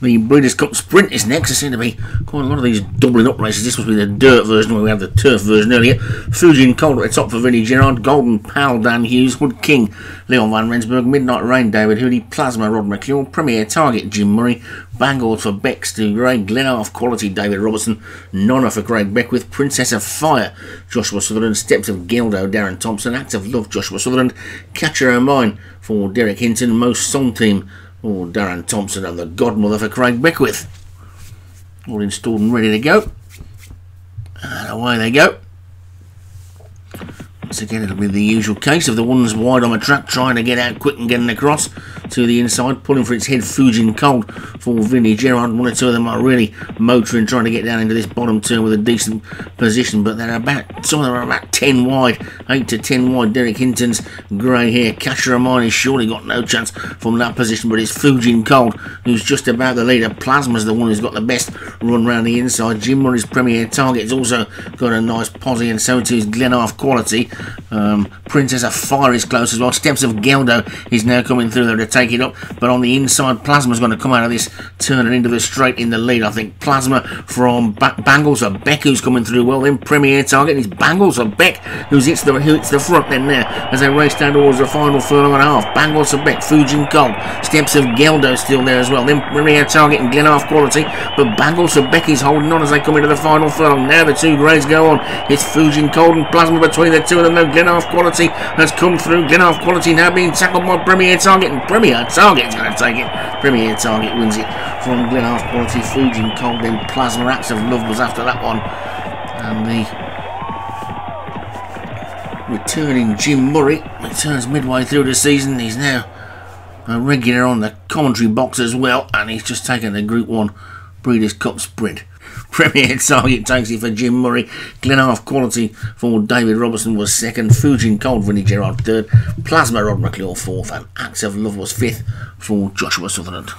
The Breeders' Cup Sprint is next. There seem to be quite a lot of these doubling up races. This must be the dirt version where we had the turf version earlier. Fujin Cold at the top for Vinnie Gerrard. Golden Pal, Dan Hughes. Wood King, Leon Van Rensburg. Midnight Rain, David Hoodie. Plasma, Rod McCure. Premier Target, Jim Murray. Bangor for Beck, Stu Gray. Glenarf Quality, David Robertson. Nonna for Craig Beckwith. Princess of Fire, Joshua Sutherland. Steps of Gildo, Darren Thompson. Act of Love, Joshua Sutherland. Catcher of Mine for Derek Hinton. Most Song Team, Darren Thompson, and the Godmother for Craig Beckwith. All installed and ready to go. And away they go. Once again, it'll be the usual case of the ones wide on the track, trying to get out quick and getting across to the inside, pulling for its head. Fujin Cold for Vinnie Gerrard. One or two of them are really motoring, trying to get down into this bottom turn with a decent position, but they're about, some of them are about 10 wide, 8 to 10 wide. Derek Hinton's grey hair. Catcher of Mine has surely got no chance from that position, but it's Fujin Cold who's just about the leader. Plasma's the one who's got the best run round the inside. Jim Murray's Premier Target's also got a nice posse, and so too's Glenarf Quality. Princess of Fire is close as well. Steps of Geldo is now coming through there to take it up, but on the inside, Plasma's going to come out of this turn and into the straight in the lead, I think. Plasma from Bangles of Beck, who's coming through well. Then Premier Target, and it's Bangles of Beck who hits the front then there as they race down towards the final furlong and a half. Bangles of Beck, Fujin Cold, Steps of Geldo still there as well, then Premier Target and Glenarf Quality, but Bangles of Beck is holding on as they come into the final furlong. Now the two grades go on. It's Fujin Cold and Plasma between the two of them. No, Glenarf Quality has come through. Glenarf Quality now being tackled by Premier Target, and Premier Target's going to take it. Premier Target wins it from Glenarf Quality. Fujin Cold, then Plasma. Acts of Love was after that one, and the returning Jim Murray returns midway through the season. He's now a regular on the commentary box as well, and he's just taken the Group 1 Breeders' Cup Sprint. Premier Target takes it for Jim Murray. Glenarf Quality for David Robertson was second. Fujin Cold, Vinnie Gerrard third. Plasma, Rod McLeod fourth. And Acts of Love was fifth for Joshua Sutherland.